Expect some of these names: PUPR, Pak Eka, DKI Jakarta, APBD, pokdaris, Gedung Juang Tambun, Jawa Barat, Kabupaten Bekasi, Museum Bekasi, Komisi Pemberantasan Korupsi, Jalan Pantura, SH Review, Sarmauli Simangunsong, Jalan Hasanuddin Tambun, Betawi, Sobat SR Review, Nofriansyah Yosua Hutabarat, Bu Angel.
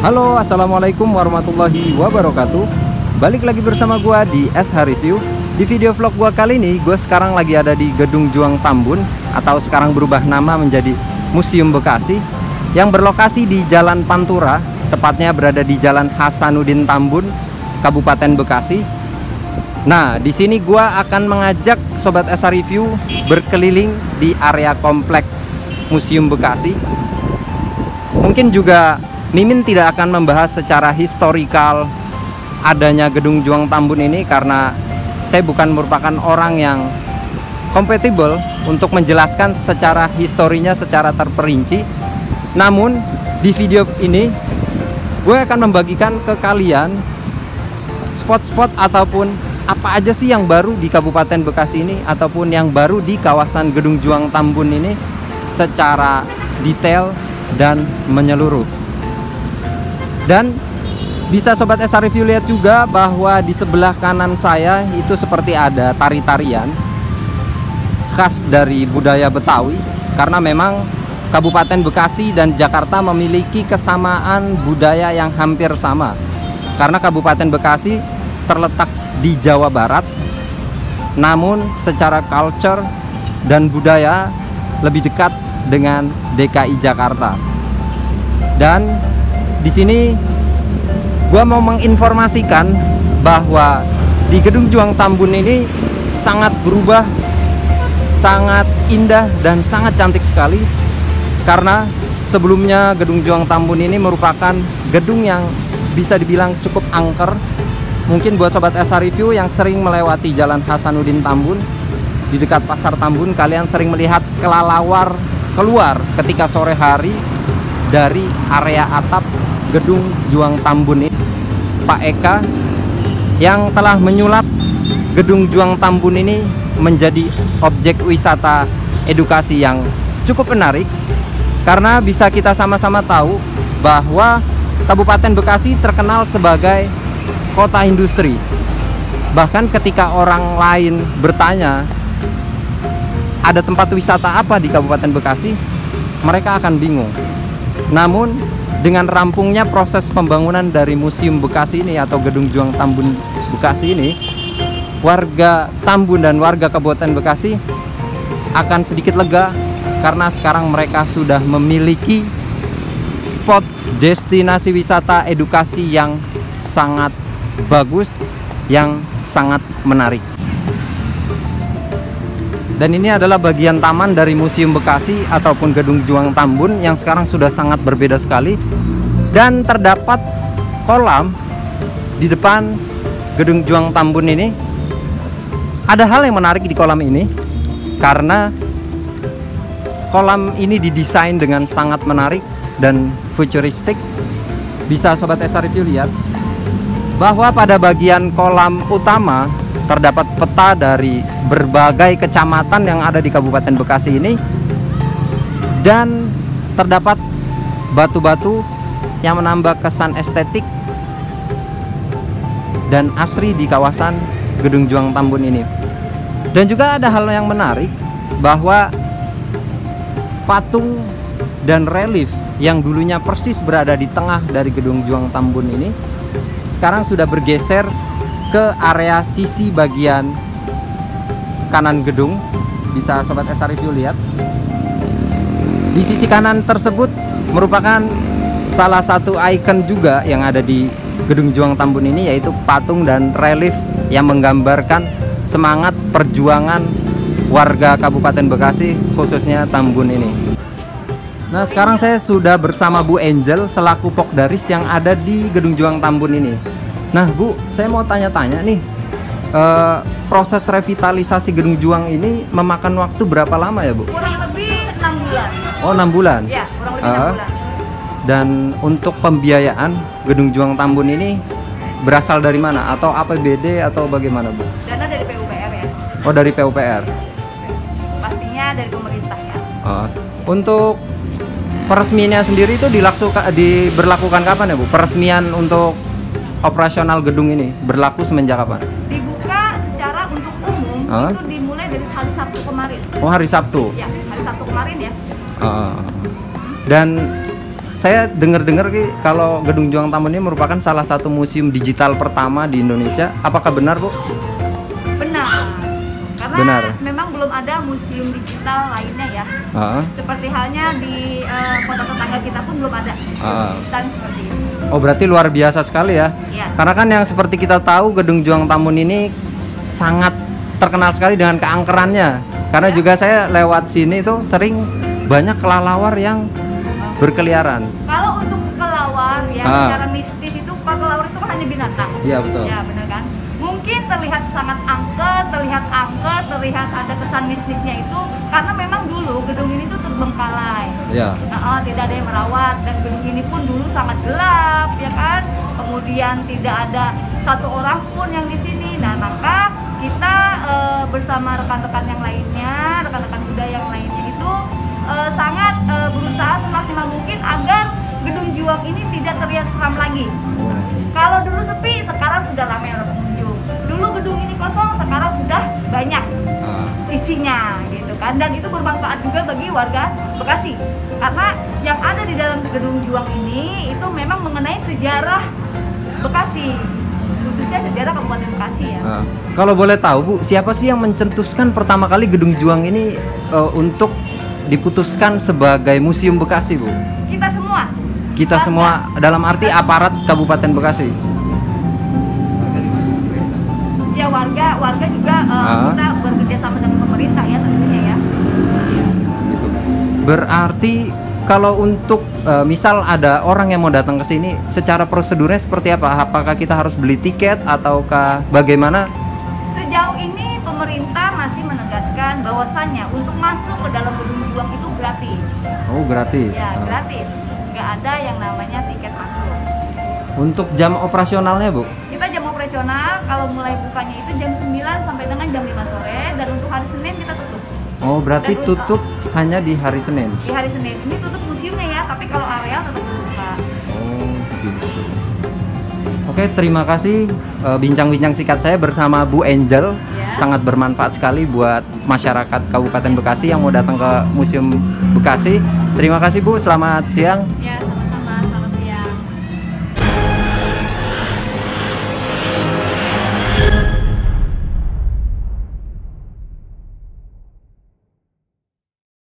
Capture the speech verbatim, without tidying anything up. Halo, assalamualaikum warahmatullahi wabarakatuh. Balik lagi bersama gua di S H Review. Di video vlog gua kali ini, gua sekarang lagi ada di Gedung Juang Tambun atau sekarang berubah nama menjadi Museum Bekasi yang berlokasi di Jalan Pantura, tepatnya berada di Jalan Hasanuddin Tambun, Kabupaten Bekasi. Nah, di sini gua akan mengajak Sobat S H Review berkeliling di area kompleks Museum Bekasi. Mungkin juga Mimin tidak akan membahas secara historikal adanya Gedung Juang Tambun ini karena saya bukan merupakan orang yang kompatibel untuk menjelaskan secara historinya secara terperinci. Namun di video ini gue akan membagikan ke kalian spot-spot ataupun apa aja sih yang baru di Kabupaten Bekasi ini ataupun yang baru di kawasan Gedung Juang Tambun ini secara detail dan menyeluruh. Dan bisa Sobat S R Review lihat juga bahwa di sebelah kanan saya itu seperti ada tari-tarian khas dari budaya Betawi. Karena memang Kabupaten Bekasi dan Jakarta memiliki kesamaan budaya yang hampir sama. Karena Kabupaten Bekasi terletak di Jawa Barat, namun secara culture dan budaya lebih dekat dengan D K I Jakarta. Dan di sini gua mau menginformasikan bahwa di Gedung Juang Tambun ini sangat berubah, sangat indah dan sangat cantik sekali. Karena sebelumnya Gedung Juang Tambun ini merupakan gedung yang bisa dibilang cukup angker. Mungkin buat Sobat S H Review yang sering melewati Jalan Hasanuddin Tambun di dekat Pasar Tambun, kalian sering melihat kelalawar keluar ketika sore hari dari area atap Gedung Juang Tambun ini. Pak Eka yang telah menyulap Gedung Juang Tambun ini menjadi objek wisata edukasi yang cukup menarik, karena bisa kita sama-sama tahu bahwa Kabupaten Bekasi terkenal sebagai kota industri. Bahkan ketika orang lain bertanya ada tempat wisata apa di Kabupaten Bekasi, mereka akan bingung. Namun dengan rampungnya proses pembangunan dari Museum Bekasi ini atau Gedung Juang Tambun Bekasi ini, warga Tambun dan warga Kabupaten Bekasi akan sedikit lega karena sekarang mereka sudah memiliki spot destinasi wisata edukasi yang sangat bagus, yang sangat menarik. Dan ini adalah bagian taman dari Museum Bekasi ataupun Gedung Juang Tambun yang sekarang sudah sangat berbeda sekali. Dan terdapat kolam di depan Gedung Juang Tambun ini. Ada hal yang menarik di kolam ini, karena kolam ini didesain dengan sangat menarik dan futuristik. Bisa Sobat S R Review lihat bahwa pada bagian kolam utama terdapat peta dari berbagai kecamatan yang ada di Kabupaten Bekasi ini, dan terdapat batu-batu yang menambah kesan estetik dan asri di kawasan Gedung Juang Tambun ini. Dan juga ada hal yang menarik bahwa patung dan relief yang dulunya persis berada di tengah dari Gedung Juang Tambun ini sekarang sudah bergeser ke area sisi bagian kanan gedung. Bisa Sobat S R Review lihat di sisi kanan tersebut merupakan salah satu ikon juga yang ada di Gedung Juang Tambun ini, yaitu patung dan relief yang menggambarkan semangat perjuangan warga Kabupaten Bekasi khususnya Tambun ini. Nah, sekarang saya sudah bersama Bu Angel selaku pokdaris yang ada di Gedung Juang Tambun ini. Nah Bu, saya mau tanya-tanya nih, e, proses revitalisasi Gedung Juang ini memakan waktu berapa lama ya Bu? Kurang lebih enam bulan. Oh, enam bulan? Ya, kurang lebih e, enam bulan. Dan untuk pembiayaan Gedung Juang Tambun ini berasal dari mana? Atau A P B D atau bagaimana Bu? Dana dari P U P R ya. Oh, dari P U P R? Pastinya dari pemerintah ya. e, Untuk Peresmiannya sendiri itu dilaksuka, diberlakukan kapan ya Bu? Peresmian untuk operasional gedung ini berlaku semenjak kapan? Dibuka secara untuk umum uh. itu dimulai dari hari Sabtu kemarin. Oh, hari Sabtu? Ya, hari Sabtu kemarin ya. Uh. Dan saya dengar-dengar kalau Gedung Juang Tambun ini merupakan salah satu museum digital pertama di Indonesia. Apakah benar Bu? Benar. Karena benar. Memang belum ada museum digital lainnya ya. Uh. Seperti halnya di uh, kota tetangga kita pun belum ada. Uh. Seperti itu. Oh, berarti luar biasa sekali ya. Ya. Karena kan yang seperti kita tahu Gedung Juang Tambun ini sangat terkenal sekali dengan keangkerannya. Karena ya. Juga saya lewat sini tuh sering banyak kelelawar yang berkeliaran. Kalau untuk kelelawar yang ah. secara mistis itu, kelelawar itu kan hanya binatang. Iya betul. Ya benar kan. Mungkin terlihat sangat angker, terlihat angker, terlihat ada kesan mistisnya itu karena memang dulu gedung ini tuh terbengkalai. Iya. Nah, oh, tidak ada yang merawat dan gedung ini pun dulu sangat gelap, ya kan. Kemudian tidak ada satu orang pun yang di sini. Nah maka kita e, bersama rekan-rekan yang lainnya, rekan-rekan budaya yang lainnya itu. Uh, sangat uh, berusaha semaksimal mungkin agar Gedung Juang ini tidak terlihat seram lagi. Kalau dulu sepi, sekarang sudah ramai orang berkunjung. Dulu gedung ini kosong, sekarang sudah banyak isinya, gitu kan. Dan itu bermanfaat juga bagi warga Bekasi, karena yang ada di dalam Gedung Juang ini itu memang mengenai sejarah Bekasi, khususnya sejarah Kabupaten Bekasi ya. Uh, kalau boleh tahu Bu, siapa sih yang mencetuskan pertama kali Gedung Juang ini uh, untuk diputuskan sebagai Museum Bekasi, Bu? Kita semua. Kita semua dalam arti aparat Kabupaten Bekasi. Ya warga, warga juga uh, ah. kita bekerja sama dengan pemerintah ya tentunya ya. Berarti kalau untuk uh, misal ada orang yang mau datang ke sini, secara prosedurnya seperti apa? Apakah kita harus beli tiket ataukah bagaimana? Sejauh ini pemerintah masih menegaskan bahwasannya untuk masuk ke dalam gedung Juang itu gratis. Oh, gratis. Ya, ah. gratis. Nggak ada yang namanya tiket masuk. Untuk jam operasionalnya, Bu? Kita jam operasional kalau mulai bukanya itu jam sembilan sampai dengan jam lima sore dan untuk hari Senin kita tutup. Oh, berarti dan tutup untuk, hanya di hari Senin. Di hari Senin. Ini tutup museumnya ya, tapi kalau areal tetap buka. Oh, gitu. Oke, terima kasih bincang-bincang singkat saya bersama Bu Angel. Sangat bermanfaat sekali buat masyarakat Kabupaten Bekasi yang mau datang ke Museum Bekasi. Terima kasih Bu, selamat siang.